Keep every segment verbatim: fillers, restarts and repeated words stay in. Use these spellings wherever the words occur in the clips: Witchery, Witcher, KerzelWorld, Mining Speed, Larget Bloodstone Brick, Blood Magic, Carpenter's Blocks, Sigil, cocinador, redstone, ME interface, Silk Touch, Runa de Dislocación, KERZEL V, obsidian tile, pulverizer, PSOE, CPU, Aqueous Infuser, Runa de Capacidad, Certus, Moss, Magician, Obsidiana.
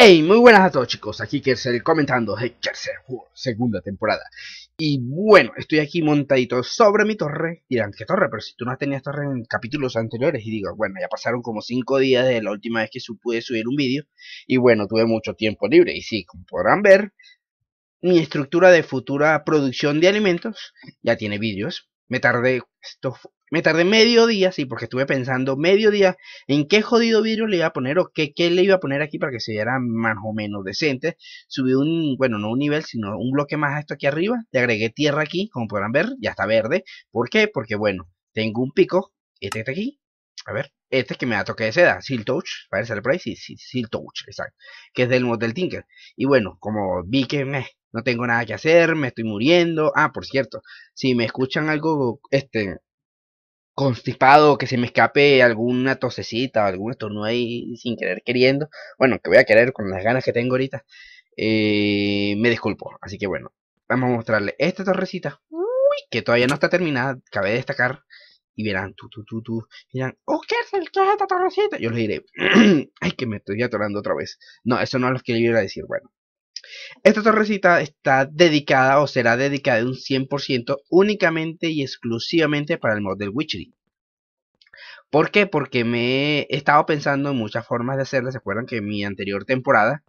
Hey, muy buenas a todos chicos, aquí Kerzel comentando de KerzelWorld, segunda temporada. Y bueno, estoy aquí montadito sobre mi torre. Dirán, ¿qué torre? Pero si tú no has tenido torre en capítulos anteriores. Y digo, bueno, ya pasaron como cinco días desde la última vez que pude subir un vídeo. Y bueno, tuve mucho tiempo libre. Y sí, como podrán ver, mi estructura de futura producción de alimentos ya tiene vídeos. Me tardé, esto me tardé medio día, sí, porque estuve pensando medio día en qué jodido vidrio le iba a poner o qué, qué le iba a poner aquí para que se viera más o menos decente. Subí un, bueno, no un nivel, sino un bloque más a esto aquí arriba. Le agregué tierra aquí, como podrán ver, ya está verde. ¿Por qué? Porque, bueno, tengo un pico, este que está aquí, a ver, este que me da toque de seda, Silk Touch, parece el price, sí, sí, Silk Touch, exacto, que es del mod del Tinker. Y bueno, como vi que me... no tengo nada que hacer, me estoy muriendo. Ah, por cierto, si me escuchan algo este constipado, que se me escape alguna tosecita, algún estornudo ahí sin querer queriendo, bueno, que voy a querer con las ganas que tengo ahorita, eh, me disculpo. Así que bueno, vamos a mostrarle esta torrecita, uy, que todavía no está terminada, cabe destacar. Y verán, tú, tú, tú, tú, dirán, oh, ¿qué es, el, qué es esta torrecita? Yo les diré, ay, que me estoy atorando otra vez. No, eso no es lo que yo iba a decir, bueno. Esta torrecita está dedicada o será dedicada de un cien por ciento únicamente y exclusivamente para el mod del Witchery. ¿Por qué? Porque me he estado pensando en muchas formas de hacerla. ¿Se acuerdan que en mi anterior temporada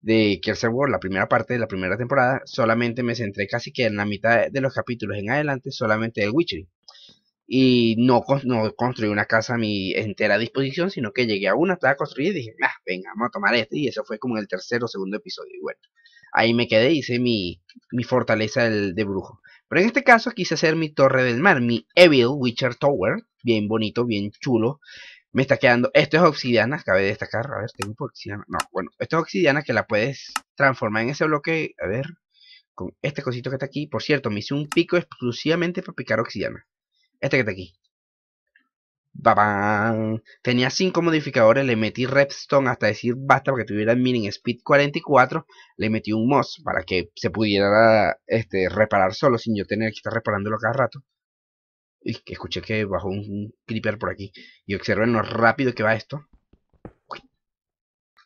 de KerzelWorld, la primera parte de la primera temporada, solamente me centré casi que en la mitad de los capítulos en adelante solamente del Witchery? Y no, no construí una casa a mi entera disposición, sino que llegué a una, estaba construida y dije, ah, venga, vamos a tomar este. Y eso fue como en el tercer o segundo episodio. Y bueno, ahí me quedé, hice mi, mi fortaleza del, de brujo. Pero en este caso quise hacer mi torre del mar, mi Evil Witcher Tower. Bien bonito, bien chulo. Me está quedando, esto es obsidiana, cabe destacar. A ver, tengo obsidiana, no, bueno, esto es obsidiana que la puedes transformar en ese bloque. A ver, con este cosito que está aquí. Por cierto, me hice un pico exclusivamente para picar obsidiana. Este que está aquí. ¡Babán! Tenía cinco modificadores. Le metí redstone hasta decir basta para que tuviera Mining Speed cuarenta y cuatro. Le metí un Moss para que se pudiera este, reparar solo sin yo tener que estar reparándolo cada rato. Uy, que escuché que bajó un creeper por aquí. Y observen lo rápido que va esto. Uy.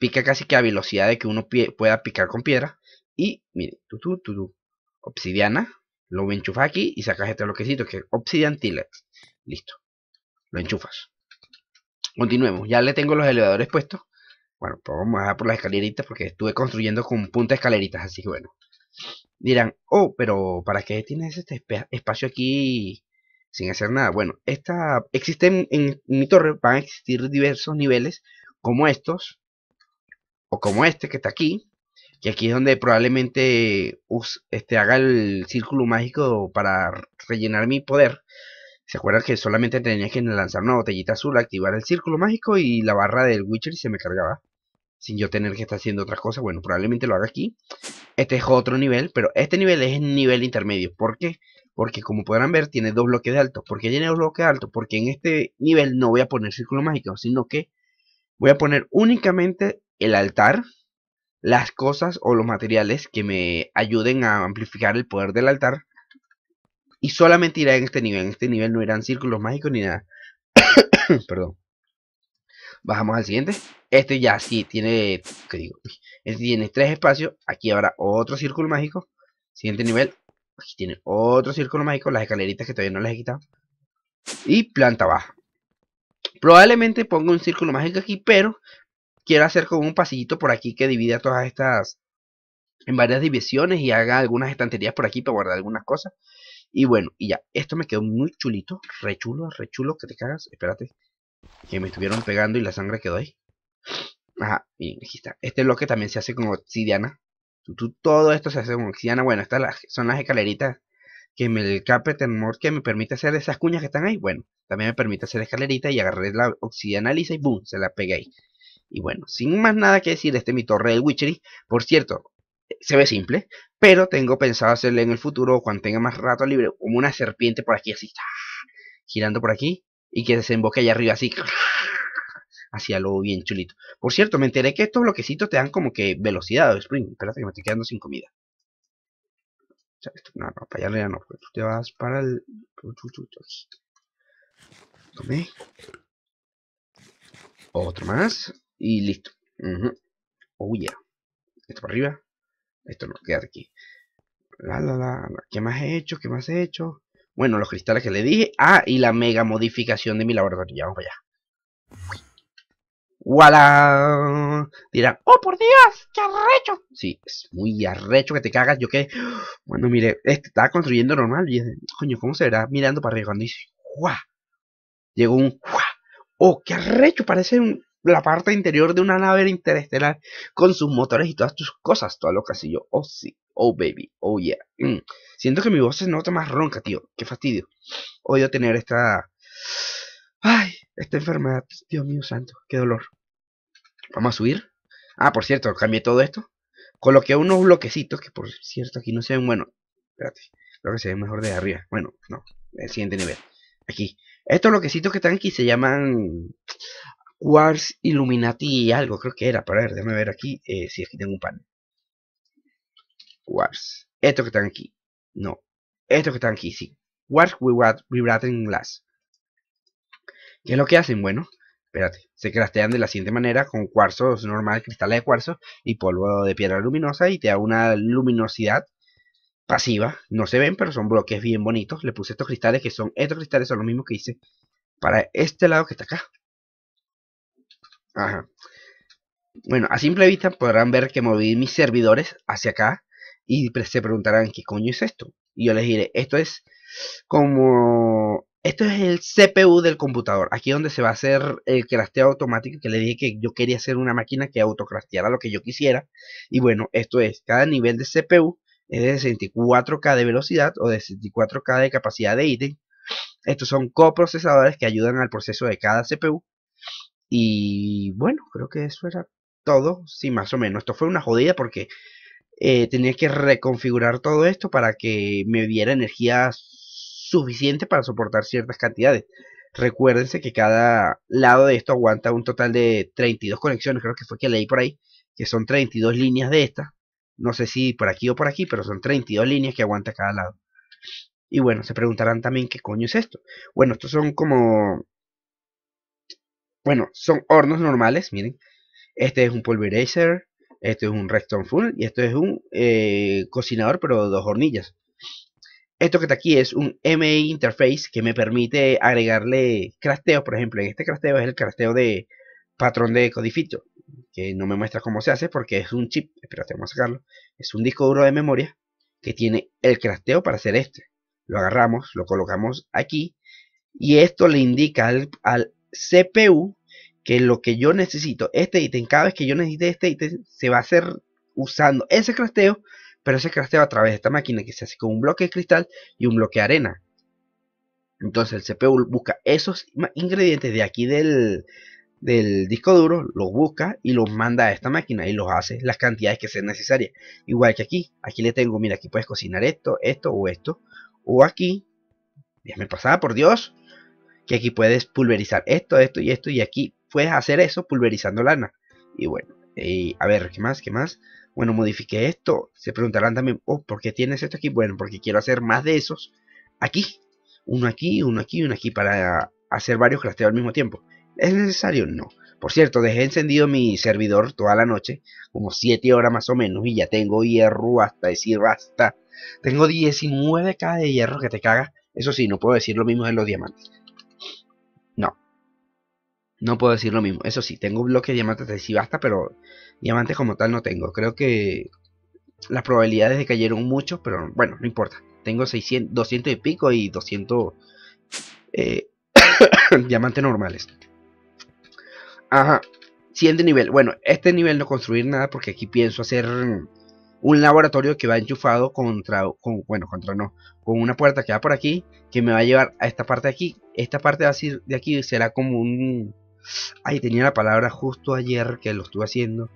Pica casi que a velocidad de que uno pueda picar con piedra. Y miren, tu, tu, tu, tu. Obsidiana. Lo enchufas aquí y sacas este bloquecito que es obsidian tile. Listo. Lo enchufas. Continuemos. Ya le tengo los elevadores puestos. Bueno, pues vamos a dejar por las escaleritas porque estuve construyendo con punta escaleritas. Así que bueno. Dirán, oh, pero ¿para qué tienes este espacio aquí sin hacer nada? Bueno, esta existen en mi torre, van a existir diversos niveles como estos. O como este que está aquí. Y aquí es donde probablemente us, este, haga el círculo mágico para rellenar mi poder. ¿Se acuerdan que solamente tenía que lanzar una botellita azul, activar el círculo mágico y la barra del Witcher y se me cargaba? Sin yo tener que estar haciendo otras cosas. Bueno, probablemente lo haga aquí. Este es otro nivel, pero este nivel es el nivel intermedio. ¿Por qué? Porque como podrán ver tiene dos bloques de alto. ¿Por qué tiene dos bloques de alto? Porque en este nivel no voy a poner círculo mágico, sino que voy a poner únicamente el altar, las cosas o los materiales que me ayuden a amplificar el poder del altar. Y solamente irá en este nivel. En este nivel no irán círculos mágicos ni nada. Perdón. Bajamos al siguiente. Este ya sí tiene, ¿qué digo? Este tiene tres espacios. Aquí habrá otro círculo mágico. Siguiente nivel. Aquí tiene otro círculo mágico. Las escaleritas que todavía no las he quitado. Y planta baja. Probablemente ponga un círculo mágico aquí, pero quiero hacer como un pasillito por aquí que divida todas estas en varias divisiones y haga algunas estanterías por aquí para guardar algunas cosas. Y bueno, y ya. Esto me quedó muy chulito. Re chulo, re chulo, que te cagas. Espérate. Que me estuvieron pegando y la sangre quedó ahí. Ajá, bien, aquí está. Este bloque también se hace con obsidiana. Todo esto se hace con obsidiana. Bueno, estas son las escaleritas que me, el carpenter mod que me permite hacer esas cuñas que están ahí. Bueno, también me permite hacer escalerita y agarré la obsidiana lisa y boom, se la pegué ahí. Y bueno, sin más nada que decir, este es mi torre de Witchery. Por cierto, se ve simple, pero tengo pensado hacerle en el futuro, cuando tenga más rato libre, como una serpiente por aquí, así, girando por aquí, y que desemboque allá arriba, así, hacia lo bien chulito. Por cierto, me enteré que estos bloquecitos te dan como que velocidad o sprint. Espérate que me estoy quedando sin comida. No, no, para allá arriba no, porque tú te vas para el... Come. Otro más. Y listo. Uh-huh. Oh yeah. Esto para arriba. Esto lo queda aquí. La, la, la, la. ¿Qué más he hecho? ¿Qué más he hecho? Bueno, los cristales que le dije. Ah, y la mega modificación de mi laboratorio. Ya, vamos allá. ¡Wala! Dirán, ¡oh, por Dios! ¡Qué arrecho! Sí, es muy arrecho que te cagas. Yo que... Bueno, mire, este estaba construyendo normal. Y coño, ¿cómo se verá mirando para arriba? Cuando dice, ¡guau! Llegó un ¡guau! ¡Oh, qué arrecho! Parece un... la parte interior de una nave interestelar con sus motores y todas tus cosas, toda loca, así yo, oh sí, oh baby, oh yeah. Mm. Siento que mi voz se nota más ronca, tío, qué fastidio. Odio tener esta... Ay, esta enfermedad, Dios mío santo, qué dolor. Vamos a subir. Ah, por cierto, cambié todo esto. Coloqué unos bloquecitos que por cierto aquí no se ven, bueno, espérate, creo que se ven mejor de arriba. Bueno, no, el siguiente nivel, aquí. Estos bloquecitos que están aquí se llaman... Quartz Illuminati algo, creo que era. Para ver, déjame ver aquí. Eh, si sí, aquí tengo un panel. Quartz. Estos que están aquí. No. Estos que están aquí, sí. Quartz Vibrating Glass. ¿Qué es lo que hacen? Bueno, espérate. Se craftean de la siguiente manera con cuarzos normales, cristales de cuarzo y polvo de piedra luminosa. Y te da una luminosidad pasiva. No se ven, pero son bloques bien bonitos. Le puse estos cristales que son... Estos cristales son los mismos que hice para este lado que está acá. Ajá. Bueno, a simple vista podrán ver que moví mis servidores hacia acá y se preguntarán ¿qué coño es esto? Y yo les diré, esto es como... Esto es el C P U del computador. Aquí donde se va a hacer el crafteo automático, que le dije que yo quería hacer una máquina que autocrafteara lo que yo quisiera. Y bueno, esto es, cada nivel de C P U es de sesenta y cuatro K de velocidad o de sesenta y cuatro K de capacidad de ítem. Estos son coprocesadores que ayudan al proceso de cada C P U. Y bueno, creo que eso era todo, sí, más o menos. Esto fue una jodida porque eh, tenía que reconfigurar todo esto para que me diera energía suficiente para soportar ciertas cantidades. Recuérdense que cada lado de esto aguanta un total de treinta y dos conexiones, creo que fue que leí por ahí, que son treinta y dos líneas de estas. No sé si por aquí o por aquí, pero son treinta y dos líneas que aguanta cada lado. Y bueno, se preguntarán también qué coño es esto. Bueno, estos son como... Bueno, son hornos normales, miren. Este es un pulverizer, este es un redstone funnel y esto es un eh, cocinador, pero dos hornillas. Esto que está aquí es un M E interface que me permite agregarle crafteos. Por ejemplo, en este crafteo es el crafteo de patrón de codifito, que no me muestra cómo se hace porque es un chip. Espérate, vamos a sacarlo. Es un disco duro de memoria que tiene el crafteo para hacer este. Lo agarramos, lo colocamos aquí y esto le indica al, al C P U que lo que yo necesito, este ítem, cada vez que yo necesite este ítem, se va a hacer usando ese crafteo, pero ese crafteo a través de esta máquina que se hace con un bloque de cristal y un bloque de arena. Entonces el C P U busca esos ingredientes de aquí del, del disco duro, los busca y los manda a esta máquina y los hace las cantidades que sean necesarias. Igual que aquí, aquí le tengo, mira, aquí puedes cocinar esto, esto o esto, o aquí, déjame pasar, por Dios, que aquí puedes pulverizar esto, esto y esto. Y aquí puedes hacer eso pulverizando lana. Y bueno, eh, a ver, ¿qué más? ¿Qué más? Bueno, modifiqué esto. Se preguntarán también, oh, ¿por qué tienes esto aquí? Bueno, porque quiero hacer más de esos aquí. Uno aquí, uno aquí, uno aquí. Para hacer varios crafteos al mismo tiempo. ¿Es necesario? No. Por cierto, dejé encendido mi servidor toda la noche. Como siete horas más o menos. Y ya tengo hierro hasta decir basta. Tengo diecinueve K de hierro que te cagas. Eso sí, no puedo decir lo mismo de los diamantes. No, no puedo decir lo mismo. Eso sí, tengo bloques de diamantes de sí basta, pero diamantes como tal no tengo. Creo que las probabilidades de cayeron mucho, pero bueno, no importa. Tengo seiscientos, doscientos y pico y doscientos eh, diamantes normales. Ajá, siguiente nivel. Bueno, este nivel no construir nada porque aquí pienso hacer un laboratorio que va enchufado contra, con, bueno, contra no, con una puerta que va por aquí, que me va a llevar a esta parte de aquí. Esta parte de aquí será como un... Ay, tenía la palabra justo ayer que lo estuve haciendo.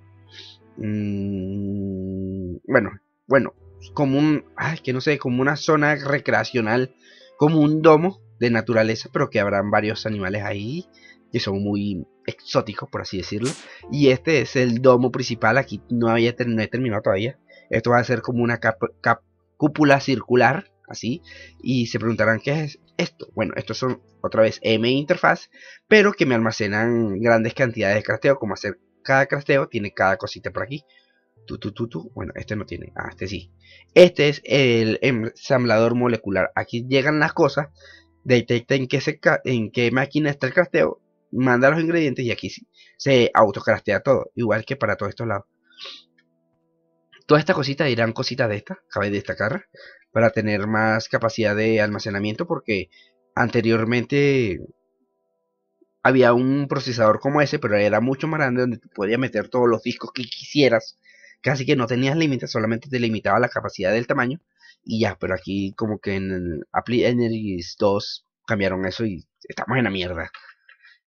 Mm, bueno, bueno, como un... Ay, que no sé, como una zona recreacional, como un domo de naturaleza, pero que habrán varios animales ahí, que son muy exóticos, por así decirlo. Y este es el domo principal, aquí no, había, no he terminado todavía. Esto va a ser como una cap, cap, cúpula circular, así. Y se preguntarán, ¿qué es esto? Bueno, estos son, otra vez, M interfaz, pero que me almacenan grandes cantidades de crafteo, como hacer cada crafteo tiene cada cosita por aquí. Tu, tu, tu, tu. Bueno, este no tiene. Ah, este sí. Este es el ensamblador molecular. Aquí llegan las cosas. Detecta en qué, se en qué máquina está el crafteo. Manda los ingredientes y aquí sí, se autocraftea todo. Igual que para todos estos lados. Todas estas cositas irán cositas de estas. Cabe destacar. Para tener más capacidad de almacenamiento. Porque anteriormente había un procesador como ese, pero era mucho más grande, donde tú podías meter todos los discos que quisieras. Casi que no tenías límites, solamente te limitaba la capacidad del tamaño. Y ya, pero aquí como que en Applied Energistics dos cambiaron eso y estamos en la mierda.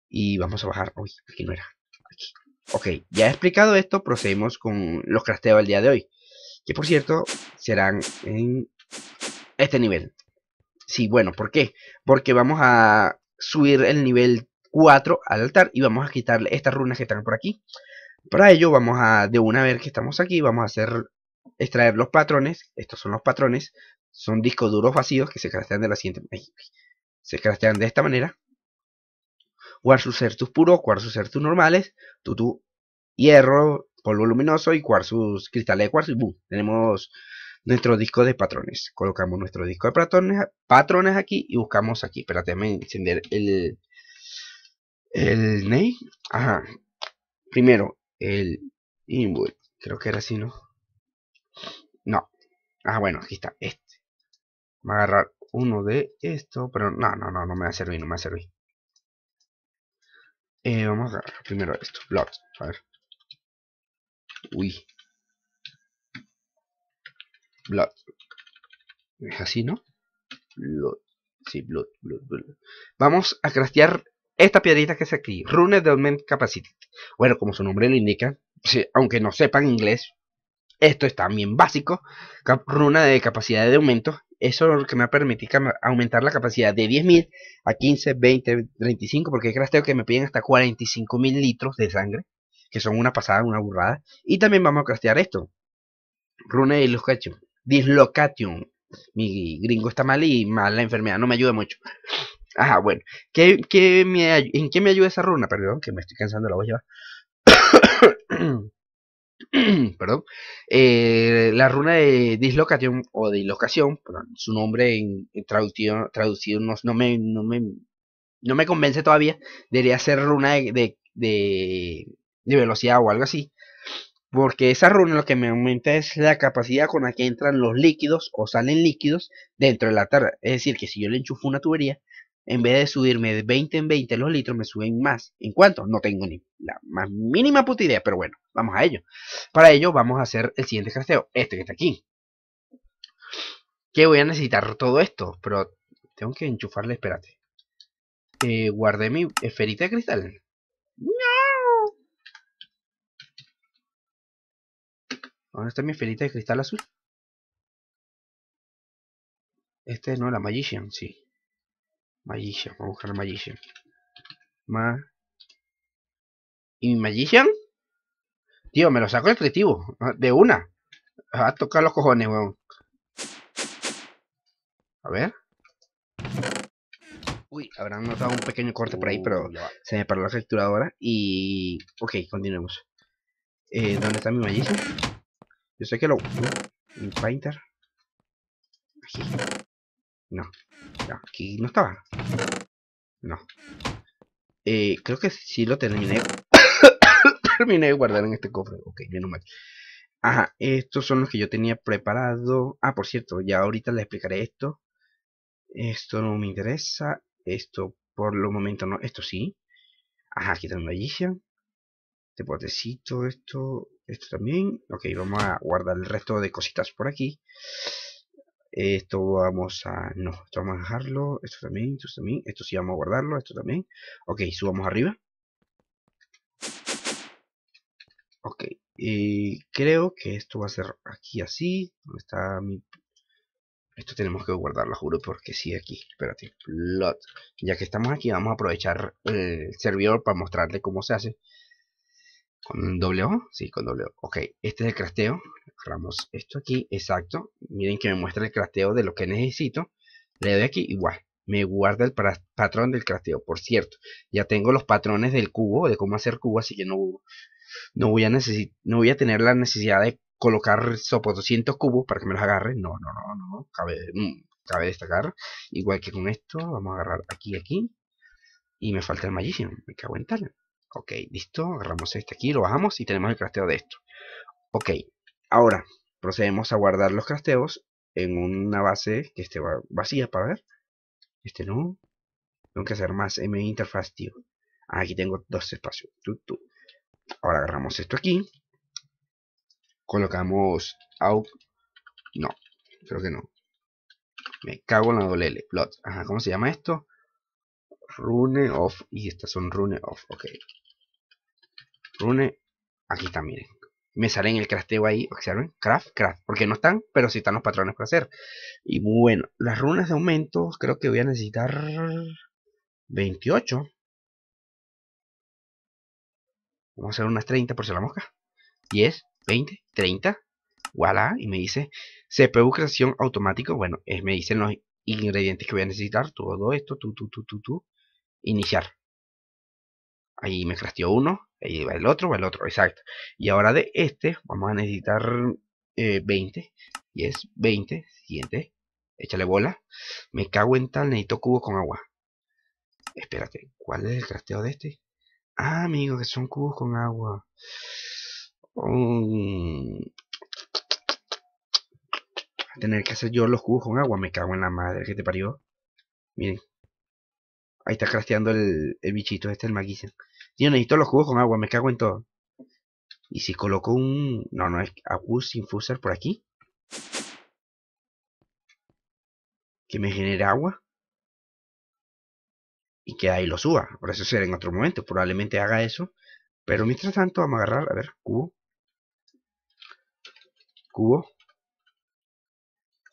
Y vamos a bajar. Uy, aquí no era. Aquí. Ok, ya he explicado esto, procedemos con los crafteos del día de hoy. Que por cierto, serán en este nivel. Sí, bueno, ¿por qué? Porque vamos a subir el nivel cuatro al altar y vamos a quitarle estas runas que están por aquí. Para ello vamos a, de una vez que estamos aquí, vamos a hacer extraer los patrones. Estos son los patrones, son discos duros vacíos que se craftean de la siguiente manera. Se craftean de esta manera: cuarzo Certus puro, cuarzo Certus normales, tutú, hierro, polvo luminoso y cuarzos, cristales de cuarzo. Y boom, tenemos nuestro disco de patrones. Colocamos nuestro disco de patrones, patrones aquí y buscamos aquí. Espérate, me encender el... El name, ajá. Primero, el input. Creo que era así, ¿no? No. Ah, bueno, aquí está. Este. Voy a agarrar uno de esto. Pero no, no, no, no me va a servir, no me va a servir. Eh, vamos a agarrar primero esto. Blood. A ver. Uy. Blood. Es así, ¿no? Blood. Sí, blood, blood, blood. Vamos a craftear esta piedrita que es aquí, Runa de Dislocación Capacity. Bueno, como su nombre lo indica, aunque no sepan inglés, esto es también básico. Runa de capacidad de aumento. Eso es lo que me va a permitir aumentar la capacidad de diez mil a quince, veinte, treinta y cinco. Porque creo que me piden hasta cuarenta y cinco mil litros de sangre. Que son una pasada, una burrada. Y también vamos a craftear esto. Runa de Dislocación. Dislocation. Mi gringo está mal y mal la enfermedad. No me ayuda mucho. Ajá, bueno, ¿Qué, qué me, ¿en qué me ayuda esa runa? Perdón, que me estoy cansando la voz ya. Perdón. Eh, la runa de dislocación o de dislocación, perdón, su nombre en, en traducido, traducido no, no, me, no, me, no me convence todavía. Debería ser runa de, de, de, de velocidad o algo así. Porque esa runa lo que me aumenta es la capacidad con la que entran los líquidos o salen líquidos dentro de la tarra. Es decir, que si yo le enchufo una tubería, en vez de subirme de veinte en veinte los litros, me suben más. ¿En cuánto? No tengo ni la más mínima puta idea, pero bueno, vamos a ello. Para ello vamos a hacer el siguiente crafteo, este que está aquí. Que voy a necesitar todo esto, pero tengo que enchufarle, espérate. Eh, guardé mi esferita de cristal. ¡No! ¿Dónde está mi esferita de cristal azul? Este no, la Magician, sí. Magician, vamos a buscar Magician. Ma... ¿Y Magician? Tío, me lo saco el creativo. De una. A tocar los cojones, weón. A ver. Uy, habrán notado un pequeño corte por ahí, pero se me paró la capturadora. Y... ok, continuemos. Eh, ¿Dónde está mi Magician? Yo sé que lo... ¿Mi Painter? Aquí. No, no, aquí no estaba. No. Eh, creo que sí lo terminé. Terminé de guardar en este cofre. Ok, menos mal. Ajá, estos son los que yo tenía preparado. Ah, por cierto, ya ahorita les explicaré esto. Esto no me interesa. Esto por lo momento no. Esto sí. Ajá, aquí está el Magician. Este potecito, esto, esto también. Ok, vamos a guardar el resto de cositas por aquí. Esto vamos a... no, esto vamos a dejarlo. Esto también, esto también. Esto sí vamos a guardarlo, esto también. Ok, subamos arriba. Ok, eh, creo que esto va a ser aquí así. ¿Dónde está mi...? Esto tenemos que guardarlo, juro, porque sí, aquí. Espérate, plot. Ya que estamos aquí, vamos a aprovechar el servidor para mostrarle cómo se hace. ¿Con doble O? Sí, con doble O. Ok, este es el crafteo. Agarramos esto aquí, exacto. Miren que me muestra el crafteo de lo que necesito. Le doy aquí, igual. Me guarda el patrón del crafteo. Por cierto, ya tengo los patrones del cubo, de cómo hacer cubo, así que no, no voy a necesitar, no voy a tener la necesidad de colocar sopo doscientos cubos para que me los agarre. No, no, no, no, cabe, cabe destacar. Igual que con esto, vamos a agarrar aquí, aquí. Y me falta el Magician, me cago en tal. Ok, listo, agarramos este aquí, lo bajamos y tenemos el crasteo de esto. Ok, ahora procedemos a guardar los crasteos en una base que esté vacía para ver. Este no. Tengo que hacer más M E interface, tío. Aquí tengo dos espacios. Tú, tú. Ahora agarramos esto aquí. Colocamos out. No, creo que no. Me cago en la doble L. Blood. Ajá, ¿cómo se llama esto? Rune off. Y estas son rune off. Ok. Rune. Aquí está, miren. Me salen el crasteo ahí, observen, craft, craft, porque no están, pero sí están los patrones para hacer. Y bueno, las runas de aumento, creo que voy a necesitar veintiocho. Vamos a hacer unas treinta por si la mosca. diez, veinte, treinta, voilà, y me dice C P U creación automático. Bueno, es, me dicen los ingredientes que voy a necesitar, todo esto, tú, tú, tú, tú, tú, iniciar. Ahí me crafteó uno, ahí va el otro, va el otro, exacto. Y ahora de este vamos a necesitar eh, veinte, diez, veinte, siguiente, échale bola. Me cago en tal, necesito cubos con agua. Espérate, ¿cuál es el crafteo de este? Ah, amigo, que son cubos con agua. Um, voy a tener que hacer yo los cubos con agua, me cago en la madre que te parió. Miren. Ahí está crafteando el, el bichito, este es el Magician. Yo necesito los cubos con agua, me cago en todo. Y si coloco un... No, no, es Aqueous Infuser por aquí. Que me genere agua. Y que ahí lo suba. Por eso será en otro momento, probablemente haga eso. Pero mientras tanto vamos a agarrar, a ver, cubo. Cubo.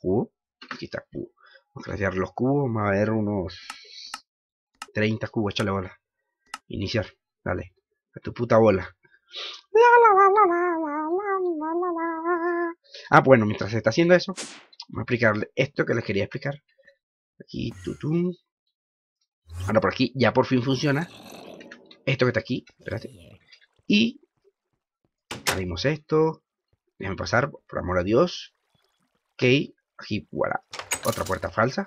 Cubo. Aquí está, cubo. Vamos a craftear los cubos, vamos a ver unos... treinta cubos, échale bola. Iniciar, dale. A tu puta bola. Ah, bueno, mientras se está haciendo eso, voy a explicarle esto que les quería explicar. Aquí, tutum. Ahora por aquí, ya por fin funciona. Esto que está aquí, espérate. Y abrimos esto. Déjame pasar, por amor a Dios. Ok, aquí, voilà. Otra puerta falsa.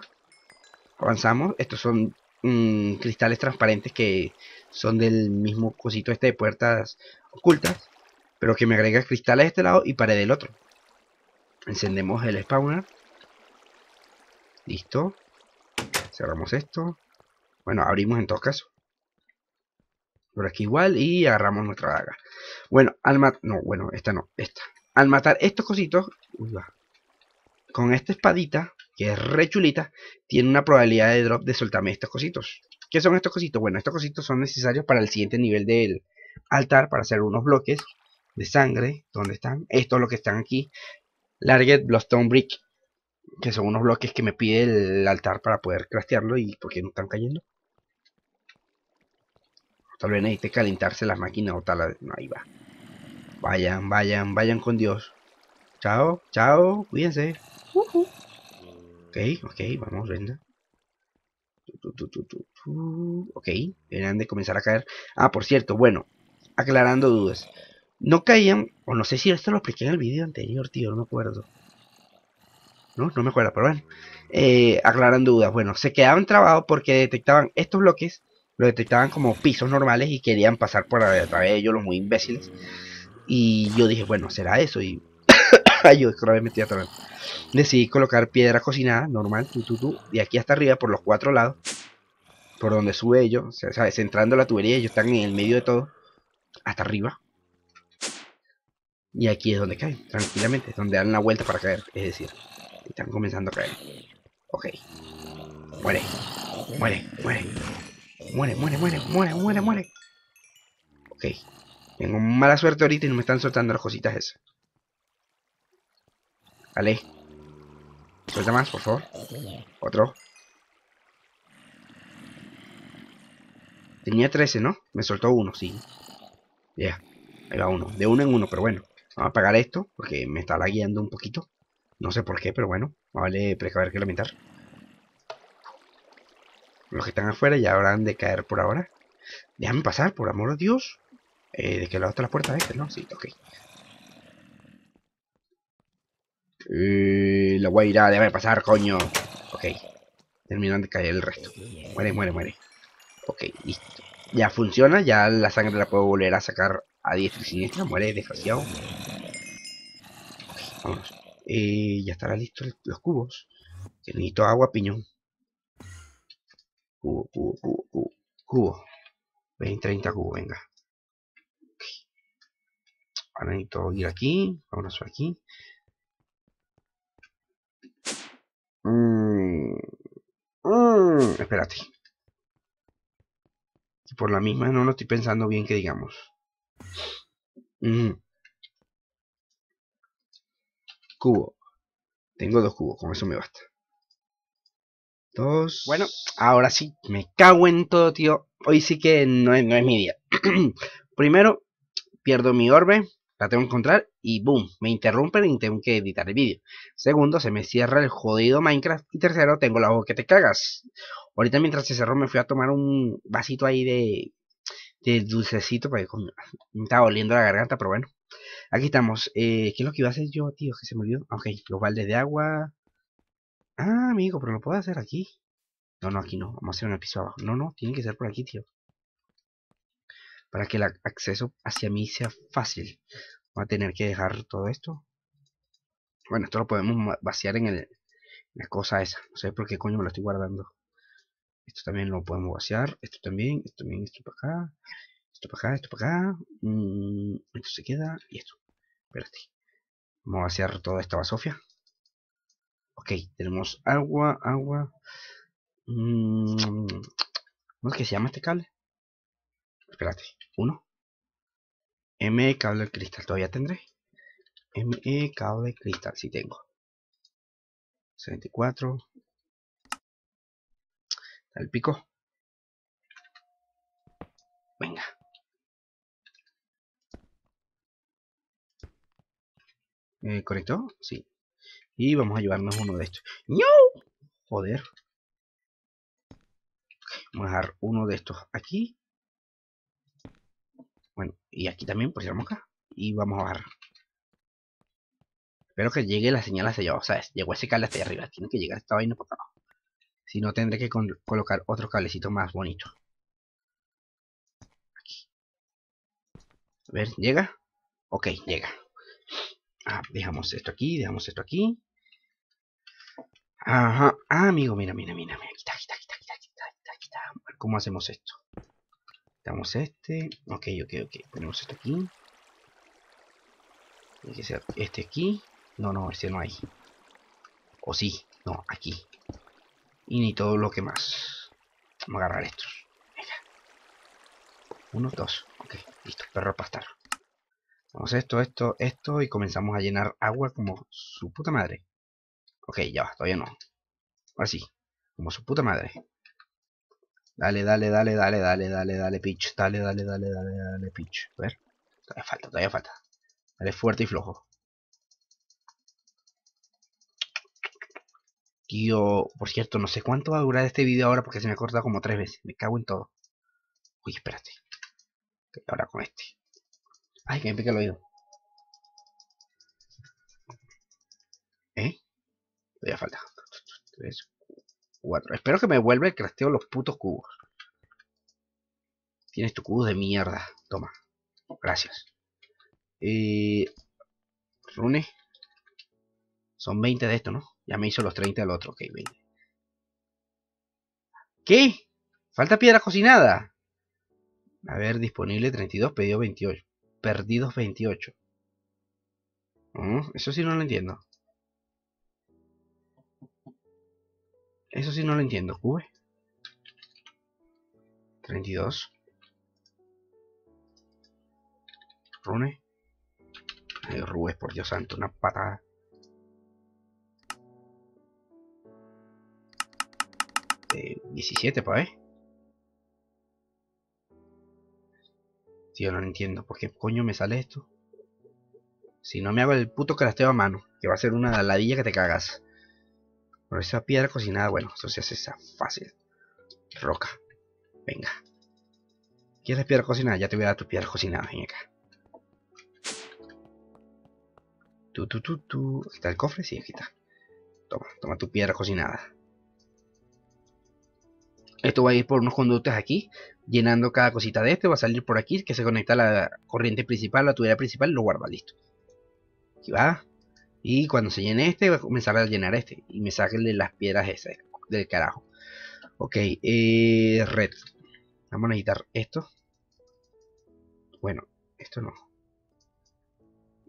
Avanzamos, estos son... Mm, cristales transparentes que son del mismo cosito este de puertas ocultas, pero que me agrega cristales de este lado y pared del otro. Encendemos el spawner. Listo. Cerramos esto. Bueno, abrimos en todo caso. Por aquí igual y agarramos nuestra daga. Bueno, al matar... No, bueno, esta no, esta. Al matar estos cositos... Uy, va. Con esta espadita... que es re chulita, tiene una probabilidad de drop de soltarme estos cositos. ¿Qué son estos cositos? Bueno, estos cositos son necesarios para el siguiente nivel del altar, para hacer unos bloques de sangre. ¿Dónde están? Estos es lo que están aquí. Larget Bloodstone Brick, que son unos bloques que me pide el altar para poder craftearlo. ¿Y por qué no están cayendo? Tal vez necesite calentarse las máquinas o tal. No, ahí va. Vayan, vayan, vayan con Dios. Chao, chao, cuídense. Uh-huh. Ok, ok, vamos, venga. Tu, tu, tu, tu, tu. Ok, deberían de comenzar a caer. Ah, por cierto, bueno, aclarando dudas. No caían, o no sé si esto lo expliqué en el vídeo anterior, tío, no me acuerdo. No, no me acuerdo, pero bueno. Eh, aclarando dudas, bueno, se quedaban trabados porque detectaban estos bloques, lo detectaban como pisos normales y querían pasar por a través de ellos, los muy imbéciles. Y yo dije, bueno, será eso y... yo claramente atrás. Decidí colocar piedra cocinada, normal, tu, tu, tu, de aquí hasta arriba, por los cuatro lados, por donde sube ellos, ¿sabes? Centrando la tubería, ellos están en el medio de todo, hasta arriba. Y aquí es donde caen, tranquilamente, es donde dan la vuelta para caer, es decir, están comenzando a caer. Ok. Muere, muere, muere, muere, muere, muere, muere, muere, muere. Ok. Tengo mala suerte ahorita y no me están soltando las cositas esas. Vale. Suelta más, por favor. Otro. Tenía trece, ¿no? Me soltó uno, sí. Ya. Yeah. Ahí va uno. De uno en uno, pero bueno. Vamos a apagar esto, porque me está lagueando un poquito. No sé por qué, pero bueno. Vale, precaver que lamentar. Los que están afuera ya habrán de caer por ahora. Déjame pasar, por amor de Dios. Eh, ¿De qué lado están las puertas? Este, ¿no? Sí, ok. Eh, la guaira, déjame pasar, coño. Ok. Terminan de caer el resto. Muere, muere, muere. Ok, listo. Ya funciona, ya la sangre la puedo volver a sacar a diestra y siniestra. Muere, desgraciado. Okay, vámonos. Eh, ya estarán listos los cubos. Que necesito agua, piñón. Cubo, cubo, cubo, cubo. Cubo. veinte, treinta cubos, venga. Okay. Ahora necesito ir aquí. Vámonos por aquí. Mmm. Mmm. Espérate. Por la misma no lo estoy pensando bien, que digamos. Mm. Cubo. Tengo dos cubos, con eso me basta. Dos. Bueno, ahora sí, me cago en todo, tío. Hoy sí que no es, no es mi día. Primero, pierdo mi orbe, la tengo que encontrar y boom, me interrumpen y tengo que editar el vídeo. Segundo, se me cierra el jodido Minecraft. Y tercero, tengo la voz que te cagas. Ahorita mientras se cerró me fui a tomar un vasito ahí de, de dulcecito, porque coño, me estaba oliendo la garganta, pero bueno. Aquí estamos. Eh, ¿Qué es lo que iba a hacer yo, tío? Que se me olvidó. Ok, los baldes de agua. Ah, amigo, pero lo puedo hacer aquí. No, no, aquí no. Vamos a hacer un piso abajo. No, no, tiene que ser por aquí, tío. Para que el acceso hacia mí sea fácil. Voy a tener que dejar todo esto. Bueno, esto lo podemos vaciar en el, la cosa esa. No sé por qué coño me lo estoy guardando. Esto también lo podemos vaciar. Esto también, esto también, esto para acá. Esto para acá, esto para acá. Mm, esto se queda. Y esto. Espérate. Vamos a vaciar toda esta vasofia. Ok, tenemos agua, agua. Mm, ¿Cómo es que se llama este cable? Espérate. Uno. M E cable cristal. ¿Todavía tendré? M E cable cristal. Sí tengo. setenta y cuatro. Al pico. Venga. Eh, ¿Correcto? Sí. Y vamos a llevarnos uno de estos. ¡No! Joder. Vamos a dejar uno de estos aquí. Bueno, y aquí también, por si la mosca. Y vamos a bajar. Espero que llegue la señal hacia allá. O sea, llegó ese cable hasta allá arriba. Tiene que llegar esta vaina por acá. Si no, tendré que colocar otro cablecito más bonito. Aquí. A ver, ¿llega? Ok, llega. Ah, dejamos esto aquí, dejamos esto aquí. Ajá. Ah, amigo, mira, mira, mira. Aquí está, aquí está, aquí está, aquí está, aquí está. A ver, ¿cómo hacemos esto? Damos este. Ok, ok, ok. Ponemos esto aquí. Tiene que ser este aquí. No, no, ese no hay. O sí, no, aquí. Y ni todo lo que más. Vamos a agarrar estos. Venga. Uno, dos. Ok, listo. Perro pastar. Vamos esto, esto, esto. Y comenzamos a llenar agua como su puta madre. Ok, ya va. Todavía no. Ahora sí. Como su puta madre. Dale, dale, dale, dale, dale, dale, dale, pitch. Dale, dale, dale, dale, dale, pitch. A ver. Todavía falta, todavía falta. Dale fuerte y flojo. Tío, por cierto, no sé cuánto va a durar este video ahora porque se me ha cortado como tres veces. Me cago en todo. Uy, espérate. Okay, ahora con este. Ay, que me pica el oído. ¿Eh? Todavía falta. Tres, cuatro. Espero que me vuelva el crasteo los putos cubos. Tienes tu cubo de mierda. Toma. Gracias. Eh, Rune. Son veinte de esto, ¿no? Ya me hizo los treinta del otro. Ok, veinte. ¿Qué? Falta piedra cocinada. A ver, disponible treinta y dos, pedido veintiocho. Perdidos veintiocho. Uh, eso sí no lo entiendo. Eso sí no lo entiendo. Cube. treinta y dos. Rune. Ay, Rubes, por Dios santo, una patada. diecisiete, pa' ver. Tío, no lo entiendo. ¿Por qué coño me sale esto? Si no me hago el puto crasteo a mano, que va a ser una ladilla que te cagas. Pero esa piedra cocinada, bueno, eso se hace fácil. Roca. Venga. ¿Quieres piedra cocinada? Ya te voy a dar tu piedra cocinada, ven acá. Tú, tú, tú, tú. ¿Está el cofre? Sí, aquí está. Toma, toma tu piedra cocinada. Esto va a ir por unos conductos aquí, llenando cada cosita de este, va a salir por aquí, que se conecta a la corriente principal, la tubería principal, lo guarda, listo. Aquí va. Y cuando se llene este, va a comenzar a llenar este. Y me saque de las piedras esas, del carajo. Ok, eh, red. Vamos a necesitar esto. Bueno, esto no.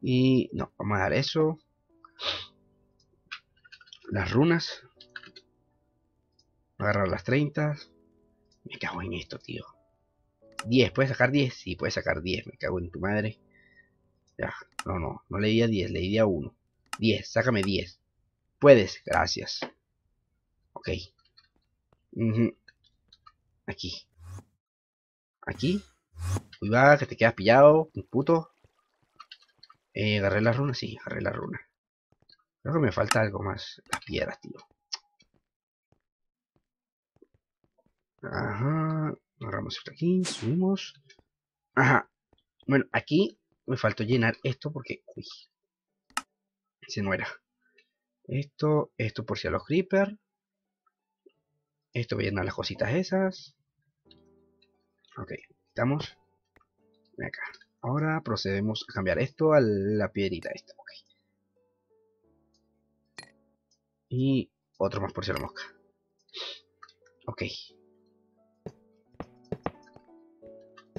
Y no, vamos a dar eso. Las runas. Agarrar las treinta. Me cago en esto, tío. diez, ¿puedes sacar diez? Sí, puedes sacar diez. Me cago en tu madre. Ya, no, no, no le di a diez, le di a uno. diez, sácame diez. ¿Puedes? Gracias. Ok. Uh-huh. Aquí. Aquí. Cuidado, que te quedas pillado, puto. Eh, agarré la runa, sí, agarré la runa. Creo que me falta algo más. Las piedras, tío. Ajá, agarramos esto aquí, subimos. Ajá, bueno, aquí me faltó llenar esto porque, uy, se muera. Esto, esto por si a los creeper. Esto voy a llenar las cositas esas. Ok, estamos acá. Ahora procedemos a cambiar esto a la piedrita esta, ok. Y otro más por si a la mosca. Ok.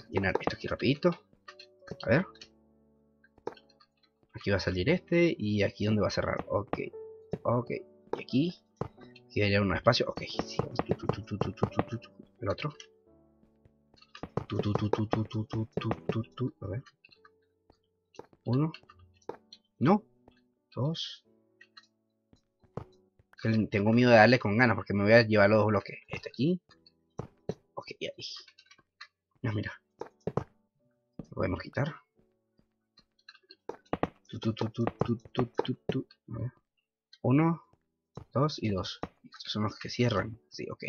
Llenar esto aquí rapidito. A ver. Aquí va a salir este. Y aquí donde va a cerrar. Ok. Ok. Y aquí. Quedaría un espacio. Ok. Sí. El otro. A ver. Uno. No. Dos. Tengo miedo de darle con ganas porque me voy a llevar los dos bloques. Este aquí. Ok. Y ahí. No, mira. Lo podemos quitar. Tu, tu, tu, tu, tu, tu, tu, tu. Uno, dos y dos. Estos son los que cierran. Sí, ok.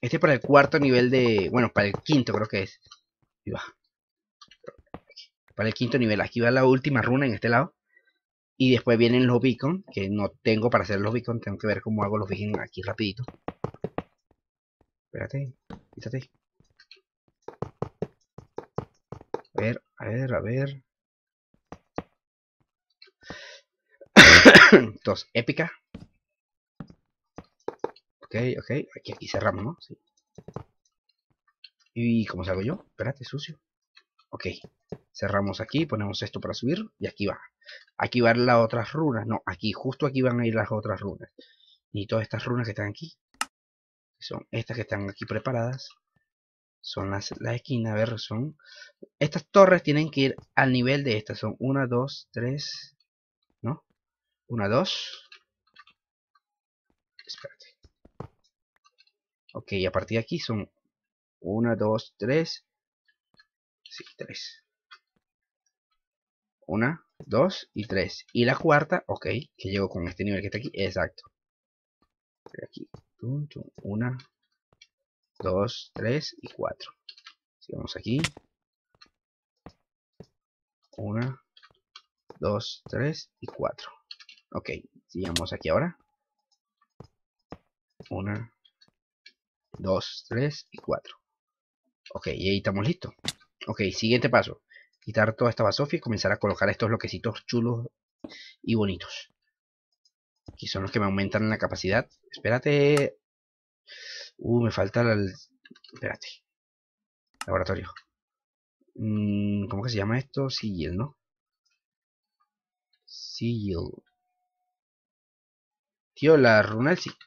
Este para el cuarto nivel de... Bueno, para el quinto creo que es. Ahí va. Para el quinto nivel. Aquí va la última runa en este lado. Y después vienen los beacons. Que no tengo para hacer los beacons. Tengo que ver cómo hago los beacons aquí rapidito. Espérate. Quítate. A ver, a ver, a ver. Tos épica. Ok, ok. Aquí, aquí cerramos, ¿no? Sí. ¿Y cómo salgo yo? Espérate, sucio. Ok. Cerramos aquí, ponemos esto para subir. Y aquí va. Aquí van las otras runas. No, aquí, justo aquí van a ir las otras runas. Y todas estas runas que están aquí. Son estas que están aquí preparadas. Son las, las esquinas, a ver, son... Estas torres tienen que ir al nivel de estas. Son una, dos, tres... ¿No? Una, dos... Espérate. Ok, a partir de aquí son... Una, dos, tres... Sí, tres. Una, dos y tres. Y la cuarta, ok, que llego con este nivel que está aquí. Exacto. Aquí. Una... dos, tres y cuatro. Sigamos aquí. uno, dos, tres y cuatro. Ok, sigamos aquí ahora. uno, dos, tres y cuatro. Ok, y ahí estamos listos. Ok, siguiente paso. Quitar toda esta basofia y comenzar a colocar estos bloquecitos chulos y bonitos. Aquí son los que me aumentan la capacidad. Espérate... Uh, me falta el... Espérate. Laboratorio. Mm, ¿Cómo que se llama esto? Sigil, ¿no? Sigil. Tío, la runa del sigil.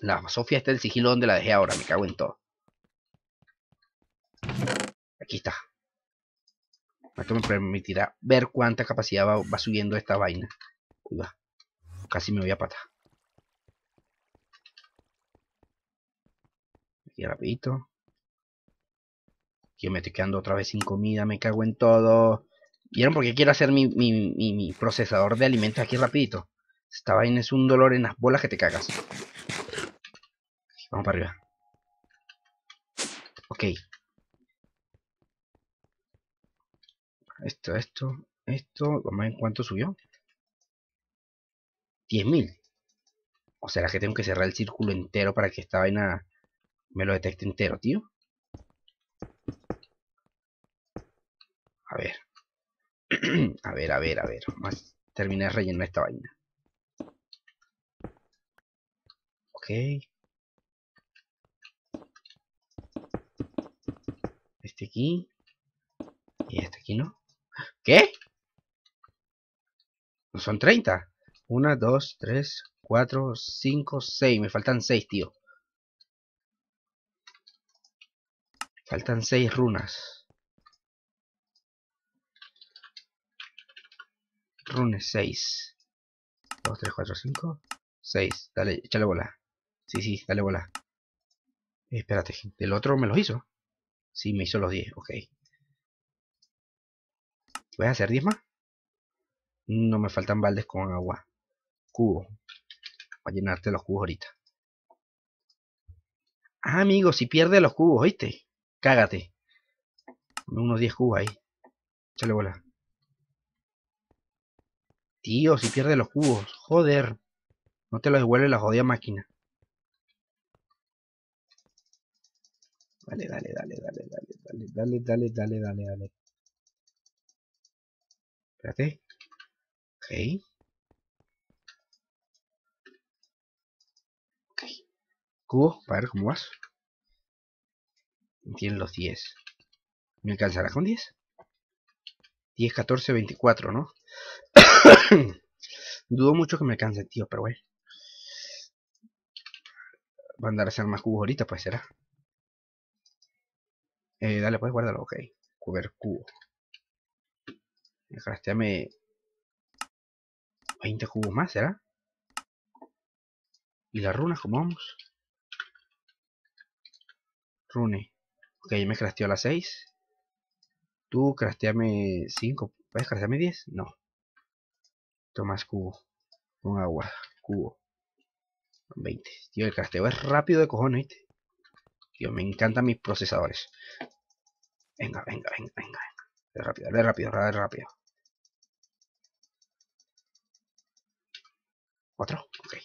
La Sofía está el sigilo donde la dejé ahora. Me cago en todo. Aquí está. Esto me permitirá ver cuánta capacidad va, va subiendo esta vaina. Ahí va. Casi me voy a pata. Y rapidito. Yo me estoy quedando otra vez sin comida. Me cago en todo. ¿Vieron por qué quiero hacer mi, mi, mi, mi procesador de alimentos aquí rapidito? Esta vaina es un dolor en las bolas que te cagas. Vamos para arriba. Ok. Esto, esto, esto. Vamos a ver en cuánto subió. diez mil. O será que tengo que cerrar el círculo entero para que esta vaina me lo detecte entero, tío. A ver. A ver, a ver, a ver. Vamos a terminar de rellenar esta vaina. Ok. Este aquí. Y este aquí no. ¿Qué? ¿No son treinta? uno, dos, tres, cuatro, cinco, seis. Me faltan seis, tío. Faltan seis runas. Runes seis. dos, tres, cuatro, cinco, seis. Dale, échale bola. Sí, sí, dale bola. Eh, espérate, ¿el otro me los hizo? Sí, me hizo los diez, ok. ¿Voy a hacer diez más? No, me faltan baldes con agua. Cubo. Voy a llenarte los cubos ahorita. Ah, amigo, si pierdes los cubos, ¿oíste? Cágate. Unos diez cubos ahí. Échale bola. Tío, si pierdes los cubos. Joder. No te los devuelve la jodida máquina. Dale, dale, dale, dale, dale, dale, dale, dale, dale, dale, dale. Espérate. Ok. Ok. Cubo, a ver cómo vas. Tienen los diez. ¿Me alcanzará con diez? diez, catorce, veinticuatro, ¿no? Dudo mucho que me alcance, tío, pero bueno. Va a andar a hacer más cubos ahorita, pues será. Eh, dale, pues guárdalo, ok. Cuber cubo. Craftéame veinte cubos más, ¿será? ¿Y las runas cómo vamos? Rune. Ok, me crafteó las seis. Tú crafteame cinco. ¿Puedes craftearme diez? No. Tomas cubo. Con agua. Cubo. veinte. Tío, el crafteo es rápido de cojones, ¿viste? Tío, me encantan mis procesadores. Venga, venga, venga, venga. Dale rápido, dale rápido, dale rápido. ¿Otro? Ok.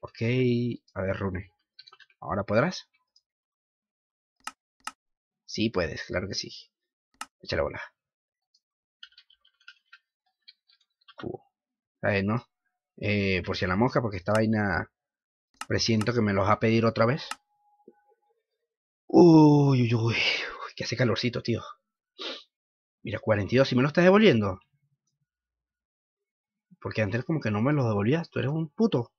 Ok. A ver, Rune. ¿Ahora podrás? Sí, puedes, claro que sí. Échale bola. Cubo. ¿Sabes, no? Eh, por si a la mosca, porque esta vaina... presiento que me los va a pedir otra vez. Uy, uy, uy. Que hace calorcito, tío. Mira, cuarenta y dos. ¿Si me lo estás devolviendo? Porque antes como que no me los devolvías. Tú eres un puto.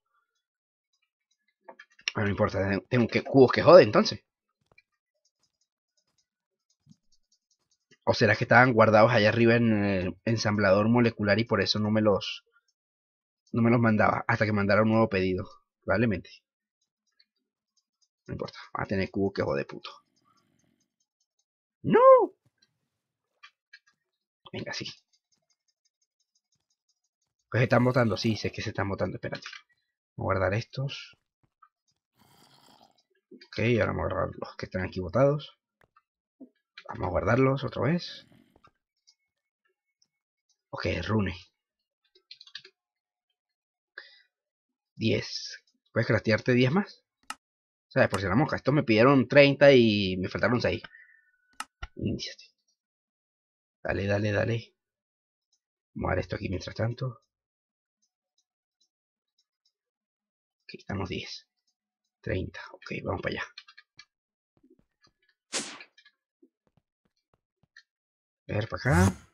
No importa. Tengo que cubos que jode, entonces. ¿O será que estaban guardados allá arriba en el ensamblador molecular y por eso no me los... no me los mandaba hasta que mandara un nuevo pedido? Probablemente. No importa. Va a tener cubo que jode puto. ¡No! Venga, sí. Pues se están botando. Sí, sé que se están botando. Espérate. Vamos a guardar estos. Ok, ahora vamos a guardar los que están aquí botados. Vamos a guardarlos otra vez. Ok, rune. diez. ¿Puedes craftearte diez más? ¿Sabes? Por si la mosca. Estos me pidieron treinta y me faltaron seis. Iniciate. Dale, dale, dale. Vamos a dar esto aquí mientras tanto. Aquí estamos diez. treinta. Ok, vamos para allá. A ver, para acá.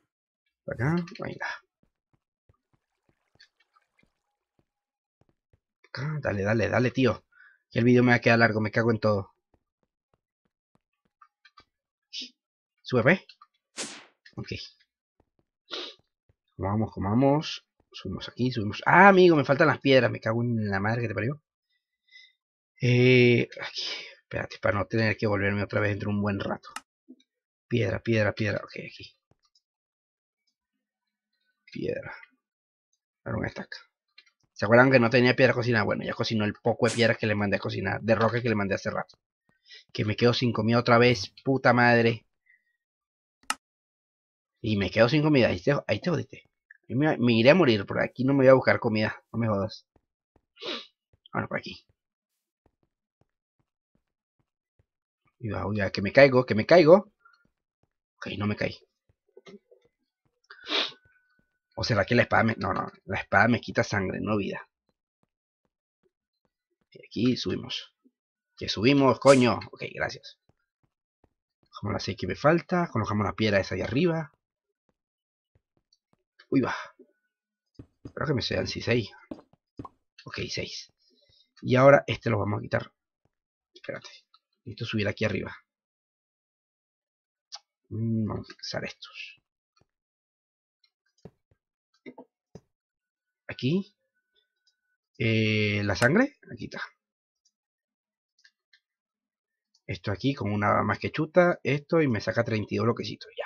Para acá. Venga. Dale, dale, dale, tío. Que el vídeo me va a quedar largo, me cago en todo. Sube, ¿ve? Ok. Comamos, comamos. Subimos aquí, subimos. Ah, amigo, me faltan las piedras. Me cago en la madre que te parió. Eh, aquí. Espérate, para no tener que volverme otra vez dentro de un buen rato. Piedra, piedra, piedra. Ok, aquí. Piedra. Dar una estaca. ¿Se acuerdan que no tenía piedra cocinada? Bueno, ya cocinó el poco de piedra que le mandé a cocinar, de roca que le mandé hace rato. Que me quedo sin comida otra vez, puta madre. Y me quedo sin comida, ahí te, ahí te jodiste. Yo me, me iré a morir, por aquí no me voy a buscar comida, no me jodas. Bueno, por aquí. Y va, ya, que me caigo, que me caigo. Ok, no me caí. O será que la espada me... No, no, la espada me quita sangre, no vida. Y aquí subimos. Que subimos, coño. Ok, gracias. Colocamos la seis que me falta. Colocamos la piedra esa ahí arriba. Uy, va. Creo que me sean seis. Ok, seis. Y ahora este lo vamos a quitar. Espérate. Necesito subir aquí arriba. Vamos a quitar estos. Aquí. Eh, la sangre. Aquí está. Esto aquí con una más que chuta, esto y me saca treinta y dos bloquecitos, ya.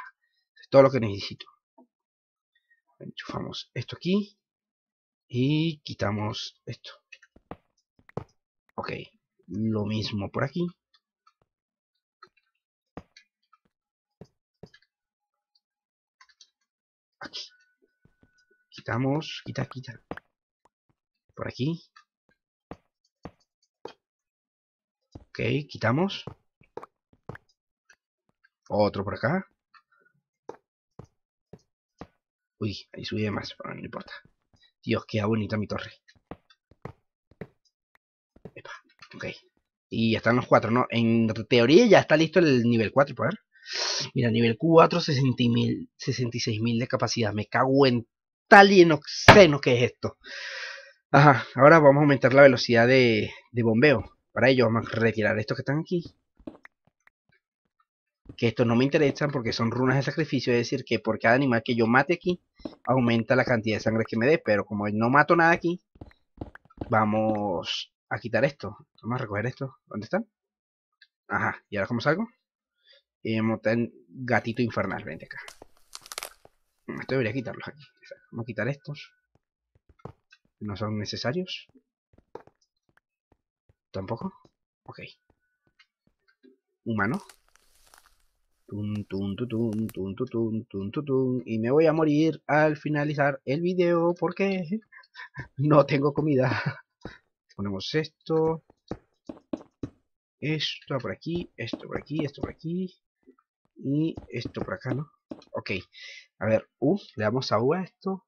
Es todo lo que necesito. Enchufamos esto aquí y quitamos esto. Ok, lo mismo por aquí. Aquí. Quitamos, quita, quita. Por aquí. Ok, quitamos. Otro por acá. Uy, ahí subí de más, pero no importa. Dios, queda bonita mi torre. Epa, ok. Y ya están los cuatro, ¿no? En teoría ya está listo el nivel cuatro, por ver. Mira, nivel cuatro, sesenta y seis mil de capacidad. Me cago en tal y en oxeno que es esto. Ajá, ahora vamos a aumentar la velocidad de, de bombeo. Para ello vamos a retirar estos que están aquí. Que estos no me interesan porque son runas de sacrificio. Es decir, que por cada animal que yo mate aquí, aumenta la cantidad de sangre que me dé. Pero como no mato nada aquí, vamos a quitar esto. Vamos a recoger esto. ¿Dónde están? Ajá. ¿Y ahora cómo salgo? Eh, montar gatito infernal. Vente acá. Esto debería quitarlos aquí. Vamos a quitar estos. No son necesarios. Tampoco. Ok. Humano. Tun, tun, tun, tun, tun, tun, tun. Y me voy a morir al finalizar el video porque no tengo comida. Ponemos esto. Esto por aquí. Esto por aquí. Esto por aquí. Y esto por acá, ¿no? Ok. A ver. Uh, le damos agua a esto.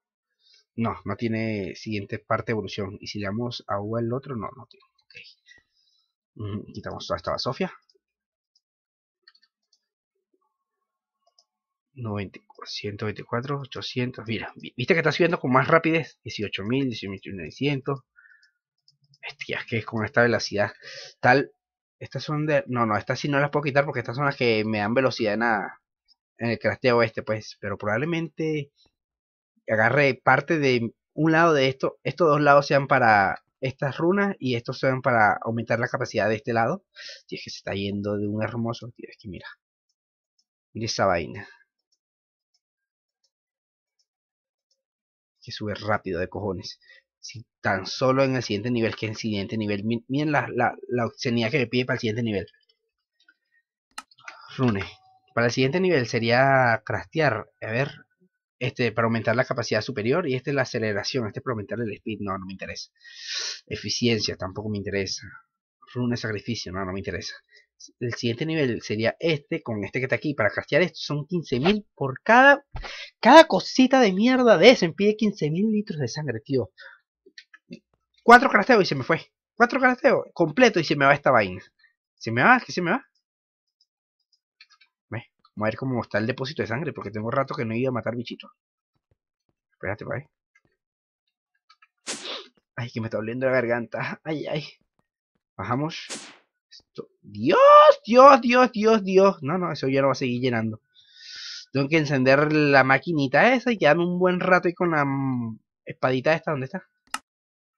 No, no tiene siguiente parte de evolución. Y si le damos agua al otro, no, no tiene. Ok. Quitamos toda esta basofia. ciento veinticuatro, ochocientos. Mira, viste que está subiendo con más rapidez. dieciocho mil, dieciocho mil novecientos. Bestias, que es con esta velocidad. Tal. Estas son de. No, no, estas sí no las puedo quitar porque estas son las que me dan velocidad en, a, en el crafteo este, pues. Pero probablemente agarre parte de un lado de esto. Estos dos lados sean para estas runas y estos son para aumentar la capacidad de este lado. Tío, es que se está yendo de un hermoso. Tío, es que mira. Mira esa vaina. Que sube rápido de cojones. Si tan solo en el siguiente nivel, que en el siguiente nivel. Miren la, la, la obscenidad que me pide para el siguiente nivel. Rune. Para el siguiente nivel sería craftear. A ver. Este para aumentar la capacidad superior. Y este la aceleración. Este para aumentar el speed. No, no me interesa. Eficiencia. Tampoco me interesa. Rune sacrificio. No, no me interesa. El siguiente nivel sería este. Con este que está aquí. Para craftear esto son quince mil por cada. Cada cosita de mierda de eso. Me pide quince mil litros de sangre, tío. Cuatro crafteos y se me fue. Cuatro crafteos. Completo y se me va esta vaina. Se me va. ¿Qué se me va? Vamos a ver cómo está el depósito de sangre, porque tengo rato que no iba a matar bichitos. Espérate, pa' ahí. Ay, que me está doliendo la garganta. Ay, ay. Bajamos. Esto. Dios, Dios, Dios, Dios, Dios. No, no, eso ya no va a seguir llenando. Tengo que encender la maquinita esa y quedarme un buen rato ahí con la espadita esta. ¿Dónde está?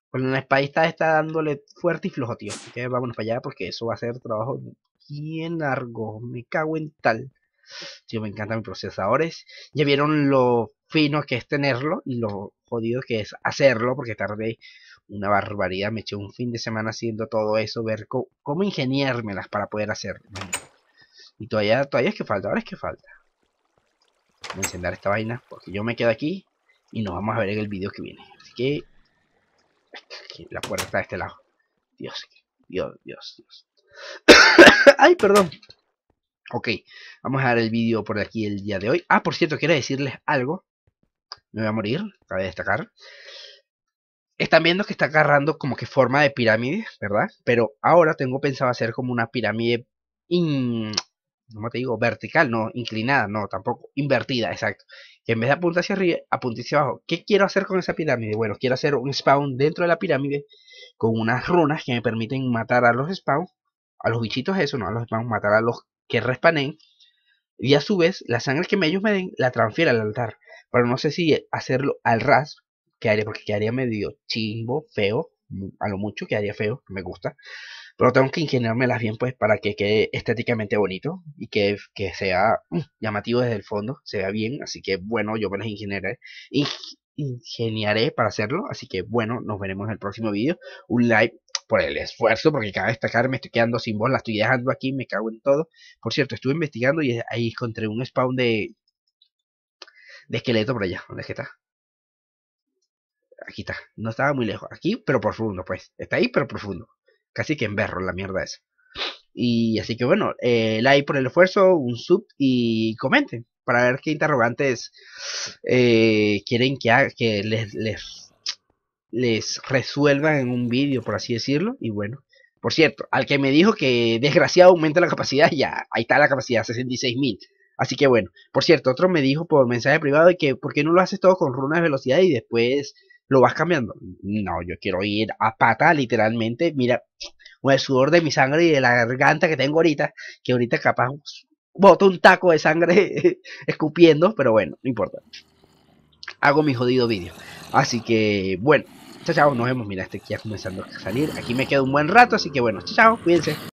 Con la espadita esta dándole fuerte y flojo, tío. Así que vámonos para allá porque eso va a ser trabajo bien largo. Me cago en tal. Tío, me encantan mis procesadores. Ya vieron lo fino que es tenerlo y lo jodido que es hacerlo, porque tardé una barbaridad. Me eché un fin de semana haciendo todo eso, ver cómo, cómo ingeniármelas para poder hacerlo. Y todavía, todavía es que falta, ahora es que falta. Voy a encender esta vaina porque yo me quedo aquí y nos vamos a ver en el video que viene. Así que aquí, la puerta está de este lado. Dios, Dios, Dios, Dios. Ay, perdón. Ok, vamos a dar el vídeo por aquí el día de hoy. Ah, por cierto, quiero decirles algo. Me voy a morir, cabe destacar. Están viendo que está agarrando como que forma de pirámide, ¿verdad? Pero ahora tengo pensado hacer como una pirámide in... ¿Cómo te digo? Vertical, no, inclinada, no, tampoco. Invertida, exacto. Que en vez de apuntar hacia arriba, apunte hacia abajo. ¿Qué quiero hacer con esa pirámide? Bueno, quiero hacer un spawn dentro de la pirámide con unas runas que me permiten matar a los spawns. A los bichitos eso, no, a los spawns, matar a los que respanen, y a su vez la sangre que ellos me den la transfiero al altar, pero no sé si hacerlo al ras, que haría, porque quedaría medio chimbo, feo, a lo mucho quedaría feo, me gusta, pero tengo que ingeniármelas bien pues para que quede estéticamente bonito y que, que sea uh, llamativo desde el fondo, se vea bien, así que bueno, yo me las ingeniaré, Ing ingeniaré para hacerlo, así que bueno, nos veremos en el próximo vídeo, un like por el esfuerzo, porque cabe destacar, me estoy quedando sin voz, la estoy dejando aquí, me cago en todo. Por cierto, estuve investigando y ahí encontré un spawn de de esqueleto por allá. ¿Dónde es que está? Aquí está, no estaba muy lejos. Aquí, pero profundo, pues. Está ahí, pero profundo. Casi que en berro, la mierda esa. Y así que bueno, eh, like por el esfuerzo, un sub y comenten para ver qué interrogantes eh, quieren que, haga, que les... les les resuelvan en un vídeo, por así decirlo. Y bueno, por cierto, al que me dijo que desgraciado aumenta la capacidad, ya, ahí está la capacidad, sesenta y seis mil. Así que bueno, por cierto, otro me dijo por mensaje privado que ¿por qué no lo haces todo con runas de velocidad y después lo vas cambiando? No, yo quiero ir a pata, literalmente. Mira, con el sudor de mi sangre y de la garganta que tengo ahorita, que ahorita capaz boto un taco de sangre escupiendo, pero bueno, no importa. Hago mi jodido vídeo. Así que bueno, chao, chao, nos vemos. Mira, este aquí ya comenzando a salir. Aquí me queda un buen rato, así que bueno, chao, cuídense.